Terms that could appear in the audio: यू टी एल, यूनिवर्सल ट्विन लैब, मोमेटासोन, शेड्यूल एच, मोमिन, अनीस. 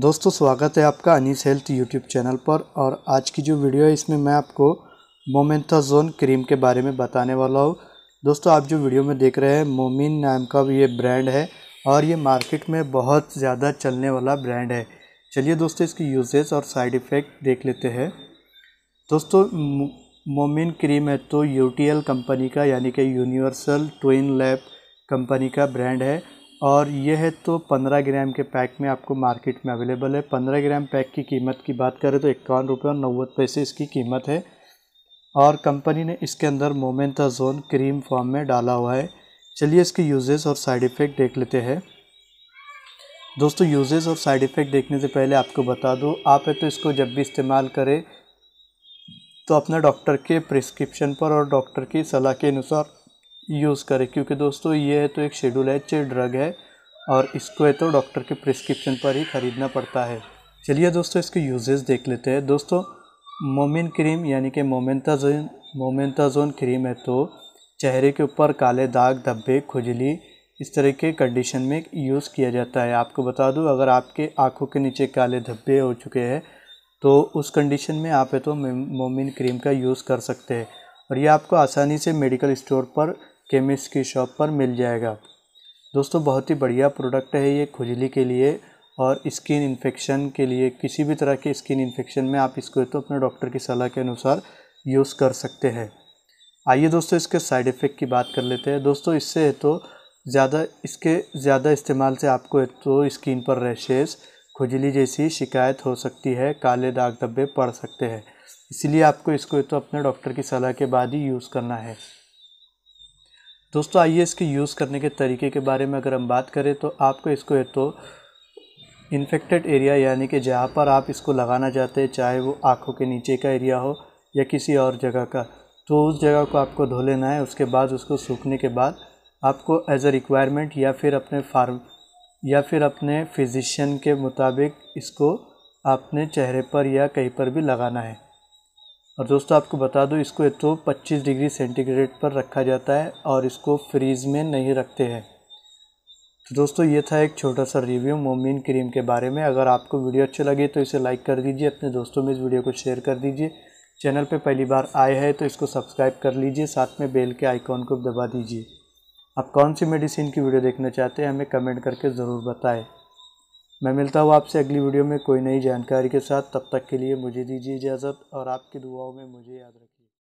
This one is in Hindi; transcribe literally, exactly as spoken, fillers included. दोस्तों स्वागत है आपका अनीस हेल्थ यूट्यूब चैनल पर। और आज की जो वीडियो है इसमें मैं आपको मोमेटासोन क्रीम के बारे में बताने वाला हूँ। दोस्तों आप जो वीडियो में देख रहे हैं मोमिन नाम का ये ब्रांड है और ये मार्केट में बहुत ज़्यादा चलने वाला ब्रांड है। चलिए दोस्तों इसकी यूजेस और साइड इफ़ेक्ट देख लेते हैं। दोस्तों मोमिन क्रीम है तो यू टी एल कंपनी का यानी कि यूनिवर्सल ट्विन लैब कंपनी का ब्रांड है और यह है तो पंद्रह ग्राम के पैक में आपको मार्केट में अवेलेबल है। पंद्रह ग्राम पैक की कीमत की बात करें तो इक्यावन रुपये और नव्वत पैसे इसकी कीमत है और कंपनी ने इसके अंदर मोमेटासोन क्रीम फॉर्म में डाला हुआ है। चलिए इसके यूजेस और साइड इफ़ेक्ट देख लेते हैं। दोस्तों यूजेस और साइड इफ़ेक्ट देखने से पहले आपको बता दूँ, आप है तो इसको जब भी इस्तेमाल करें तो अपना डॉक्टर के प्रिस्क्रिप्शन पर और डॉक्टर की सलाह के अनुसार यूज़ करें, क्योंकि दोस्तों ये है तो एक शेड्यूल एच ड्रग है और इसको है तो डॉक्टर के प्रिस्क्रिप्शन पर ही ख़रीदना पड़ता है। चलिए दोस्तों इसके यूजेस देख लेते हैं। दोस्तों मोमिन क्रीम यानी कि मोमेटासोन मोमेटासोन क्रीम है तो चेहरे के ऊपर काले दाग, धब्बे, खुजली, इस तरह के कंडीशन में यूज़ किया जाता है। आपको बता दूं अगर आपके आँखों के नीचे काले धब्बे हो चुके हैं तो उस कंडीशन में आप है तो मोमिन क्रीम का यूज़ कर सकते हैं और ये आपको आसानी से मेडिकल स्टोर पर, केमिस्ट की शॉप पर मिल जाएगा। दोस्तों बहुत ही बढ़िया प्रोडक्ट है ये खुजली के लिए और स्किन इन्फेक्शन के लिए। किसी भी तरह के स्किन इन्फेक्शन में आप इसको तो अपने डॉक्टर की सलाह के अनुसार यूज़ कर सकते हैं। आइए दोस्तों इसके साइड इफ़ेक्ट की बात कर लेते हैं। दोस्तों इससे है तो ज़्यादा इसके ज़्यादा इस्तेमाल से आपको तो स्किन पर रैशेस, खुजली जैसी शिकायत हो सकती है, काले दाग धब्बे पड़ सकते हैं, इसलिए आपको इसको तो अपने डॉक्टर की सलाह के बाद ही यूज़ करना है। दोस्तों आइए इसके यूज़ करने के तरीके के बारे में अगर हम बात करें तो आपको इसको ये तो इन्फेक्टेड एरिया यानी कि जहाँ पर आप इसको लगाना चाहते हैं, चाहे वो आँखों के नीचे का एरिया हो या किसी और जगह का, तो उस जगह को आपको धो लेना है। उसके बाद उसको सूखने के बाद आपको एज अ रिक्वायरमेंट या फिर अपने फार्म या फिर अपने फिजिशियन के मुताबिक इसको अपने चेहरे पर या कहीं पर भी लगाना है। और दोस्तों आपको बता दूं इसको तो पच्चीस डिग्री सेंटीग्रेड पर रखा जाता है और इसको फ्रीज़ में नहीं रखते हैं। तो दोस्तों ये था एक छोटा सा रिव्यू मोमिन क्रीम के बारे में। अगर आपको वीडियो अच्छी लगी तो इसे लाइक कर दीजिए, अपने दोस्तों में इस वीडियो को शेयर कर दीजिए। चैनल पे पहली बार आए हैं तो इसको सब्सक्राइब कर लीजिए, साथ में बेल के आइकॉन को दबा दीजिए। आप कौन सी मेडिसिन की वीडियो देखना चाहते हैं हमें कमेंट करके ज़रूर बताएं। मैं मिलता हूँ आपसे अगली वीडियो में कोई नई जानकारी के साथ। तब तक के लिए मुझे दीजिए इजाज़त और आपकी दुआओं में मुझे याद रखिए।